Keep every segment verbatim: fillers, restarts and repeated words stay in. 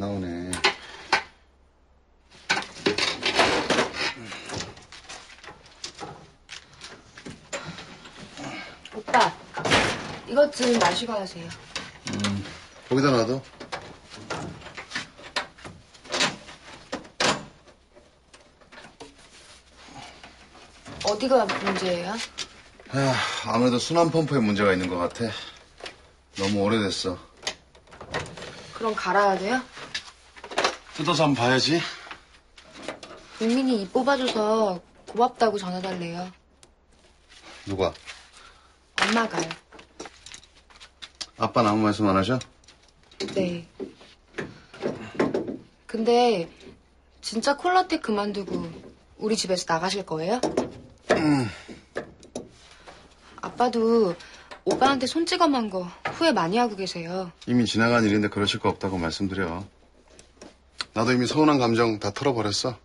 안 나오네. 오빠, 이것 좀 마시고 하세요. 음, 거기다 놔둬. 어디가 문제예요? 에휴, 아무래도 순환 펌프에 문제가 있는 것 같아. 너무 오래됐어. 그럼 갈아야 돼요? 뜯어서 한번 봐야지. 은민이 입 뽑아줘서 고맙다고 전해달래요. 누가? 엄마가요. 아빠는 아무 말씀 안 하셔? 네. 근데 진짜 콜라텍 그만두고 우리 집에서 나가실 거예요? 음. 아빠도 오빠한테 손찌검한 거 후회 많이 하고 계세요. 이미 지나간 일인데 그러실 거 없다고 말씀드려. 나도 이미 서운한 감정 다 털어버렸어.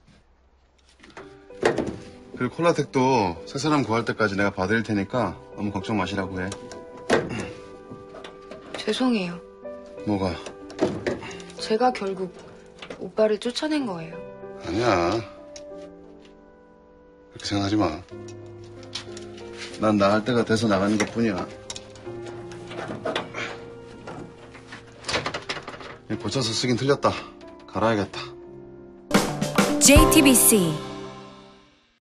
그리고 콜라텍도 새 사람 구할 때까지 내가 봐드릴 테니까 너무 걱정 마시라고 해. 죄송해요. 뭐가? 제가 결국 오빠를 쫓아낸 거예요. 아니야. 그렇게 생각하지 마. 난 나갈 때가 돼서 나가는 것뿐이야. 고쳐서 쓰긴 틀렸다. 갈아야겠다. 제이티비씨